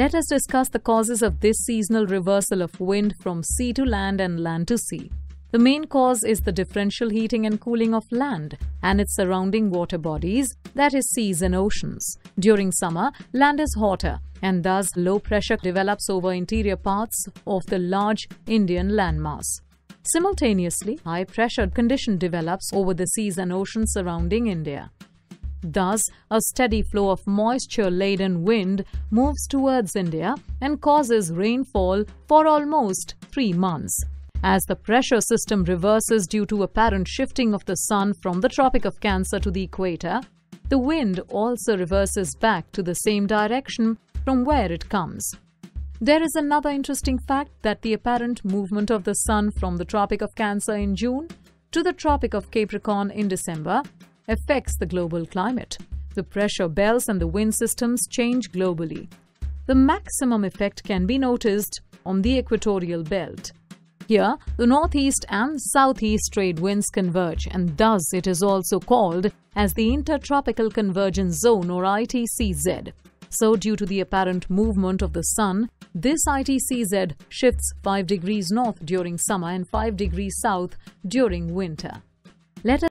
Let us discuss the causes of this seasonal reversal of wind from sea to land and land to sea. The main cause is the differential heating and cooling of land and its surrounding water bodies, that is, seas and oceans. During summer, land is hotter and thus low pressure develops over interior parts of the large Indian landmass. Simultaneously, high pressure condition develops over the seas and oceans surrounding India. Thus, a steady flow of moisture-laden wind moves towards India and causes rainfall for almost 3 months. As the pressure system reverses due to apparent shifting of the sun from the Tropic of Cancer to the equator, the wind also reverses back to the same direction from where it comes. There is another interesting fact that the apparent movement of the sun from the Tropic of Cancer in June to the Tropic of Capricorn in December affects the global climate. The pressure belts and the wind systems change globally. The maximum effect can be noticed on the equatorial belt. Here, the northeast and southeast trade winds converge, and thus it is also called as the Intertropical Convergence Zone or ITCZ. So, due to the apparent movement of the sun, this ITCZ shifts 5 degrees north during summer and 5 degrees south during winter. Let us